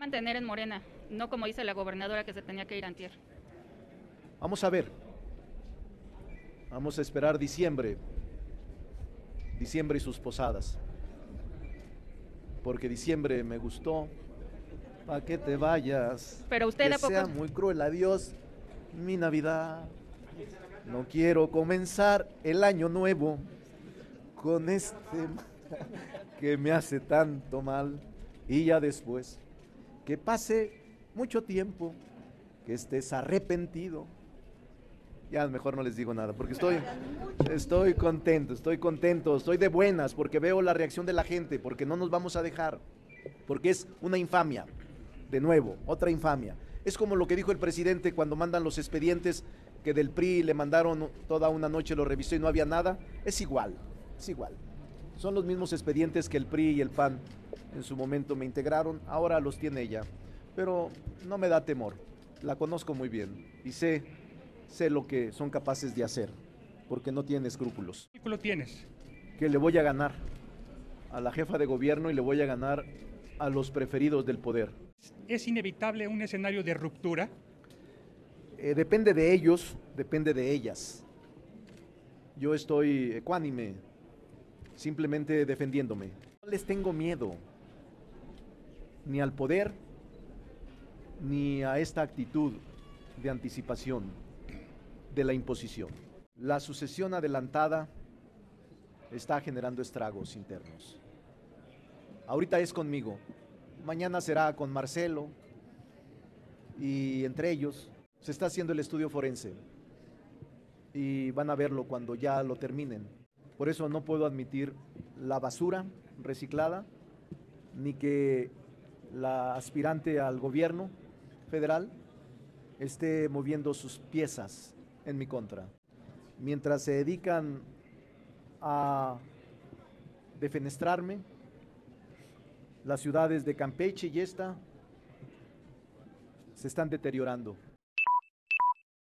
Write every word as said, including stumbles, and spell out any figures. Mantener en Morena, no como dice la gobernadora que se tenía que ir antier. Vamos a ver, vamos a esperar diciembre, diciembre y sus posadas, porque diciembre me gustó, para que te vayas, pero usted que a poco... sea muy cruel, adiós mi Navidad, no quiero comenzar el año nuevo con este que me hace tanto mal, y ya después, que pase mucho tiempo, que estés arrepentido. Ya mejor no les digo nada, porque estoy, estoy contento, estoy contento, estoy de buenas, porque veo la reacción de la gente, porque no nos vamos a dejar, porque es una infamia, de nuevo, otra infamia. Es como lo que dijo el presidente cuando mandan los expedientes, que del P R I le mandaron toda una noche, lo revisó y no había nada. Es igual, es igual. Son los mismos expedientes que el P R I y el P A N en su momento me integraron, ahora los tiene ella, pero no me da temor, la conozco muy bien y sé, sé lo que son capaces de hacer, porque no tiene escrúpulos. ¿Qué escrúpulo tienes? Que le voy a ganar a la jefa de gobierno y le voy a ganar a los preferidos del poder. ¿Es inevitable un escenario de ruptura? Eh, depende de ellos, depende de ellas. Yo estoy ecuánime, simplemente defendiéndome. No les tengo miedo. Ni al poder, ni a esta actitud de anticipación de la imposición. La sucesión adelantada está generando estragos internos. Ahorita es conmigo, mañana será con Marcelo y entre ellos se está haciendo el estudio forense y van a verlo cuando ya lo terminen. Por eso no puedo admitir la basura reciclada ni que la aspirante al gobierno federal esté moviendo sus piezas en mi contra. Mientras se dedican a defenestrarme, las ciudades de Campeche y esta se están deteriorando.